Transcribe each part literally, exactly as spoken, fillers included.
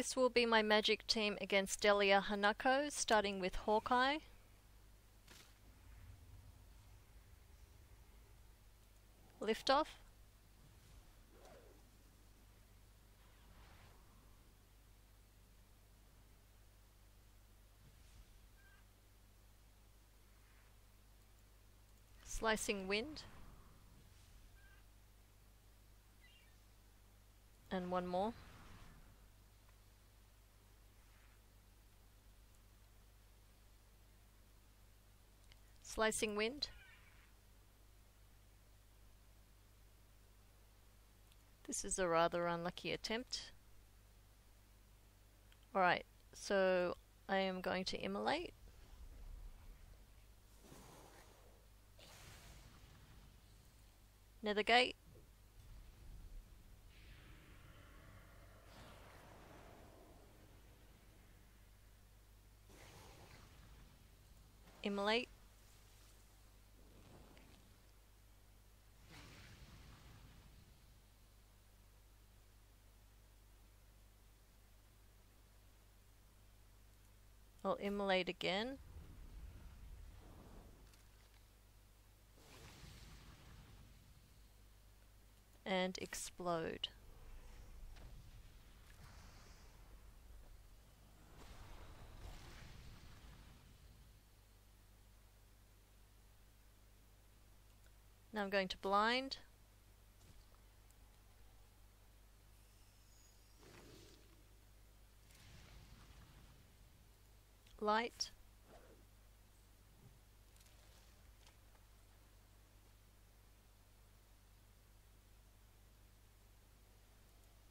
This will be my magic team against Delia Hanako, starting with Hawkeye. Liftoff. Slicing Wind. And one more. Slicing Wind. This is a rather unlucky attempt. Alright, so I am going to immolate. Nethergate. Immolate. I'll immolate again. And explode. Now I'm going to blind. Light.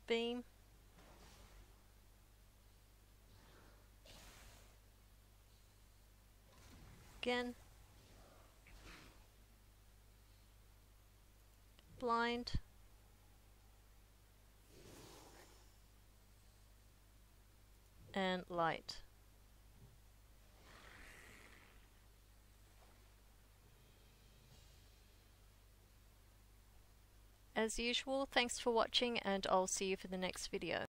Beam. Again. Blind. And light. As usual, thanks for watching, and I'll see you for the next video.